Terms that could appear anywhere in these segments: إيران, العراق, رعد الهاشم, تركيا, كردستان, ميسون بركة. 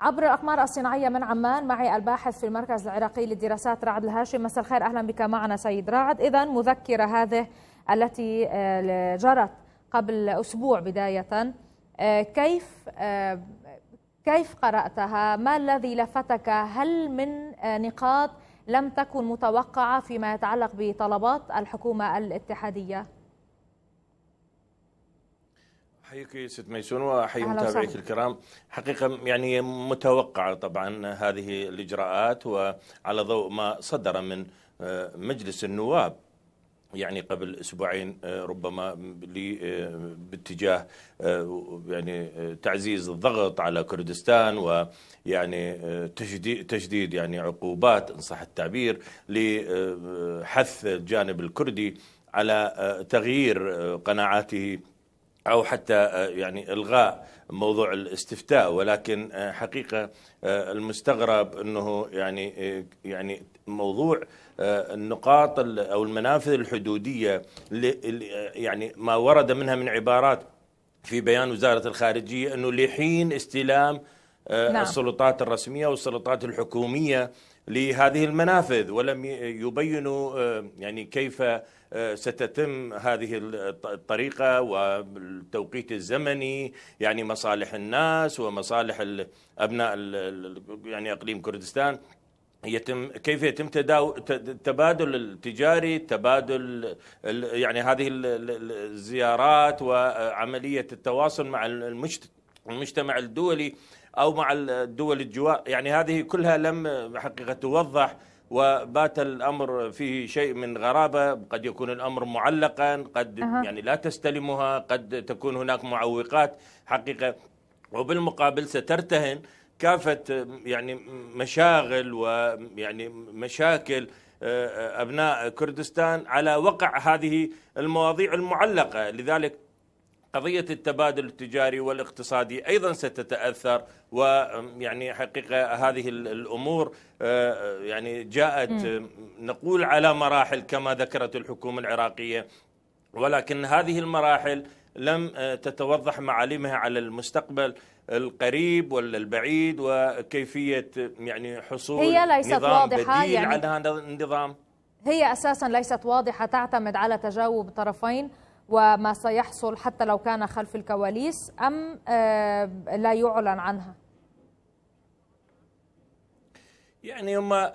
عبر الأقمار الصناعية من عمان. معي الباحث في المركز العراقي للدراسات رعد الهاشم. مساء الخير، أهلا بك معنا سيد رعد. إذا مذكرة هذه التي جرت قبل أسبوع بداية، كيف قرأتها؟ ما الذي لفتك؟ هل من نقاط لم تكن متوقعة فيما يتعلق بطلبات الحكومة الاتحادية؟ أحييك ست ميسون وأحيي متابعيك الكرام. حقيقة يعني متوقعة طبعا هذه الإجراءات، وعلى ضوء ما صدر من مجلس النواب يعني قبل أسبوعين ربما باتجاه يعني تعزيز الضغط على كردستان، ويعني تشديد يعني عقوبات إن صح التعبير لحث الجانب الكردي على تغيير قناعاته أو حتى يعني إلغاء موضوع الاستفتاء. ولكن حقيقة المستغرب أنه يعني موضوع النقاط أو المنافذ الحدودية يعني ما ورد منها من عبارات في بيان وزارة الخارجية أنه لحين استلام السلطات الرسمية والسلطات الحكومية لهذه المنافذ، ولم يبينوا يعني كيف ستتم هذه الطريقة والتوقيت الزمني، يعني مصالح الناس ومصالح أبناء يعني أقليم كردستان، كيف يتم التبادل التجاري، التبادل يعني هذه الزيارات وعملية التواصل مع المجتمع الدولي أو مع الدول الجوار. يعني هذه كلها لم حقيقة توضح، وبات الأمر فيه شيء من غرابة. قد يكون الأمر معلقا، قد يعني لا تستلمها، قد تكون هناك معوقات حقيقة، وبالمقابل سترتهن كافة يعني مشاغل ويعني مشاكل أبناء كردستان على وقع هذه المواضيع المعلقة. لذلك قضية التبادل التجاري والاقتصادي أيضا ستتأثر، ويعني حقيقة هذه الأمور يعني جاءت نقول على مراحل كما ذكرت الحكومة العراقية، ولكن هذه المراحل لم تتوضح معالمها على المستقبل القريب ولا البعيد، وكيفية يعني حصول نظام بديل يعني عن هذا النظام. هي أساسا ليست واضحة، تعتمد على تجاوب طرفين وما سيحصل حتى لو كان خلف الكواليس، أم لا يعلن عنها؟ يعني هم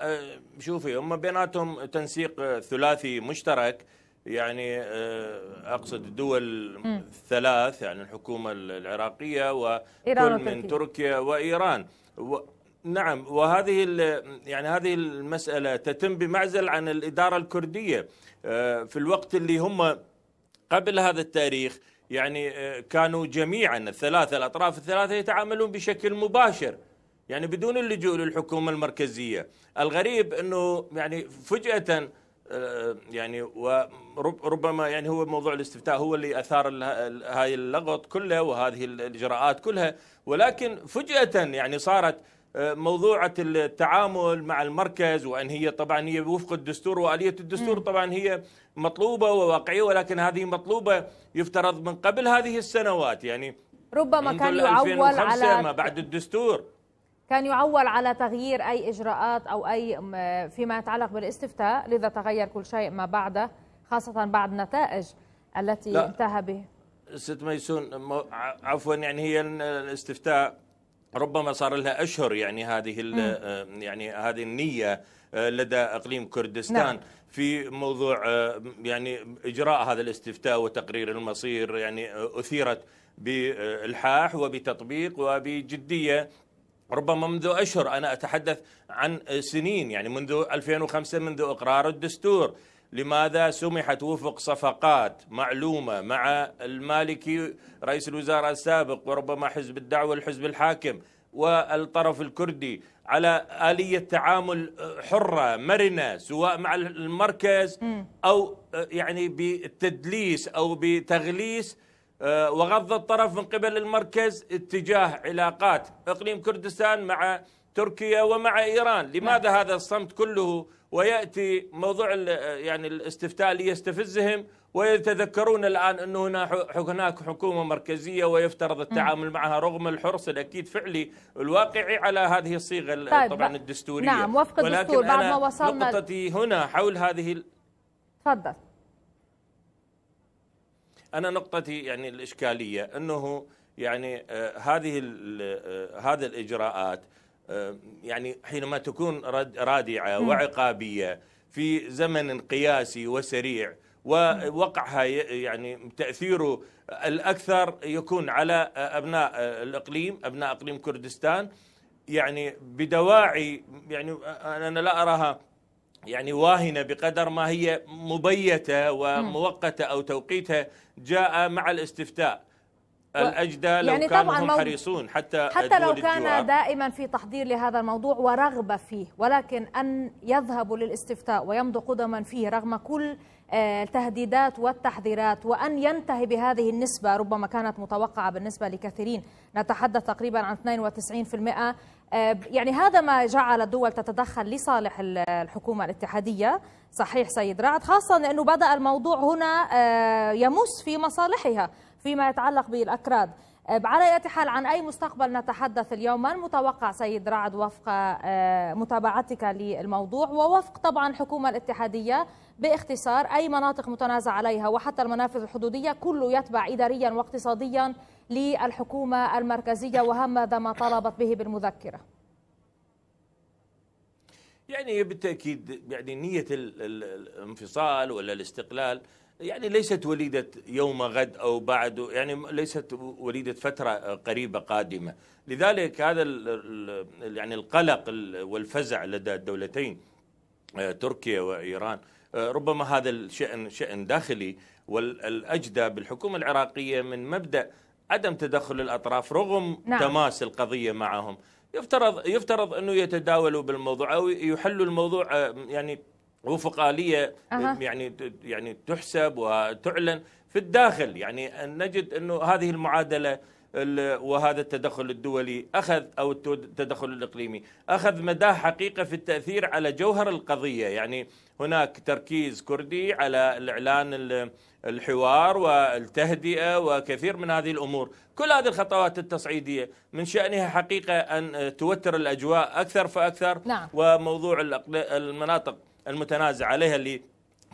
شوفي، هم بيناتهم تنسيق ثلاثي مشترك، يعني أقصد الدول الثلاث، يعني الحكومة العراقية وكل من تركيا وإيران. نعم، وهذه يعني هذه المسألة تتم بمعزل عن الإدارة الكردية في الوقت اللي هم قبل هذا التاريخ يعني كانوا جميعا الأطراف الثلاثة يتعاملون بشكل مباشر، يعني بدون اللجوء للحكومة المركزية. الغريب أنه يعني فجأة يعني وربما يعني هو موضوع الاستفتاء هو اللي أثار هاي اللغط كلها وهذه الإجراءات كلها، ولكن فجأة يعني صارت موضوعة التعامل مع المركز، وأن هي طبعا هي وفق الدستور وآلية الدستور طبعا هي مطلوبة وواقعية، ولكن هذه مطلوبة يفترض من قبل هذه السنوات، يعني ربما كان يعول على ما بعد الدستور، كان يعول على تغيير أي إجراءات أو أي فيما يتعلق بالاستفتاء، لذا تغير كل شيء ما بعده، خاصة بعد النتائج التي انتهى به. ست ميسون عفوا، يعني هي الاستفتاء ربما صار لها أشهر، يعني هذه يعني هذه النية لدى أقليم كردستان في موضوع يعني إجراء هذا الاستفتاء وتقرير المصير، يعني أثيرت بإلحاح وبتطبيق وبجدية ربما منذ أشهر. أنا أتحدث عن سنين، يعني منذ 2005 منذ إقرار الدستور. لماذا سمحت وفق صفقات معلومة مع المالكي رئيس الوزراء السابق وربما حزب الدعوة الحزب الحاكم والطرف الكردي على آلية تعامل حرة مرنة سواء مع المركز أو يعني بالتدليس أو بتغليس وغض الطرف من قبل المركز اتجاه علاقات إقليم كردستان مع تركيا ومع إيران، لماذا هذا الصمت كله؟ ويأتي موضوع يعني الاستفتاء ليستفزهم، ويتذكرون الآن أن هناك حكومة مركزية ويفترض التعامل معها رغم الحرص الأكيد فعلي الواقعي على هذه الصيغة طبعا الدستورية. نعم وفق الدستور. بعد ما وصلنا نقطتي هنا حول هذه تفضل. أنا نقطتي يعني الإشكالية أنه يعني هذا الإجراءات يعني حينما تكون رادعة وعقابية في زمن قياسي وسريع ووقعها يعني تأثيره الأكثر يكون على أبناء الإقليم، أبناء إقليم كردستان، يعني بدواعي يعني أنا لا أراها يعني واهنة بقدر ما هي مبيتة ومؤقتة أو توقيتها. جاء مع الاستفتاء الأجدى لو يعني كانوا هم حريصون حتى لو كان دائما في تحضير لهذا الموضوع ورغبة فيه، ولكن أن يذهبوا للاستفتاء ويمضوا قدما فيه رغم كل التهديدات والتحذيرات، وأن ينتهي بهذه النسبة ربما كانت متوقعة بالنسبة لكثيرين، نتحدث تقريبا عن 92%. يعني هذا ما جعل الدول تتدخل لصالح الحكومة الاتحادية. صحيح سيد رعد، خاصة أنه بدأ الموضوع هنا يمس في مصالحها فيما يتعلق بالأكراد. على أي حال، عن أي مستقبل نتحدث اليوم؟ ما المتوقع سيد رعد وفق متابعتك للموضوع، ووفق طبعا الحكومة الاتحادية باختصار أي مناطق متنازع عليها وحتى المنافذ الحدودية كله يتبع إداريا واقتصاديا للحكومة المركزية، وهذا ما طالبت به بالمذكرة؟ يعني بالتأكيد يعني نية الانفصال ولا الاستقلال يعني ليست وليدة يوم غد أو بعد، يعني ليست وليدة فترة قريبة قادمة. لذلك هذا يعني القلق والفزع لدى الدولتين تركيا وإيران ربما هذا الشأن شأن داخلي، والأجدى بالحكومة العراقية من مبدأ عدم تدخل الأطراف رغم تماس القضية معهم. يفترض أنه يتداولوا بالموضوع أو يحلوا الموضوع يعني وفق آلية يعني تحسب وتعلن في الداخل. يعني نجد أنه هذه المعادلة وهذا التدخل الدولي أخذ أو التدخل الإقليمي أخذ مدى حقيقة في التأثير على جوهر القضية. يعني هناك تركيز كردي على الإعلان الحوار والتهدئة وكثير من هذه الأمور. كل هذه الخطوات التصعيدية من شأنها حقيقة أن توتر الأجواء أكثر فأكثر. وموضوع المناطق المتنازع عليها اللي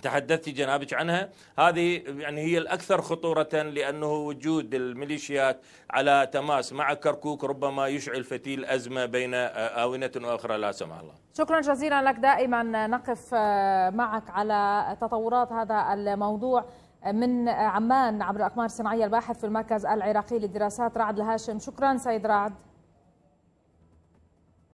تحدثت جنابك عنها هذه يعني هي الأكثر خطورة، لأنه وجود الميليشيات على تماس مع كركوك ربما يشعل فتيل أزمة بين آونة وأخرى لا سمح الله. شكرا جزيلا لك، دائما نقف معك على تطورات هذا الموضوع. من عمان عبر الأقمار الصناعية الباحث في المركز العراقي للدراسات رعد الهاشم. شكرا سيد رعد.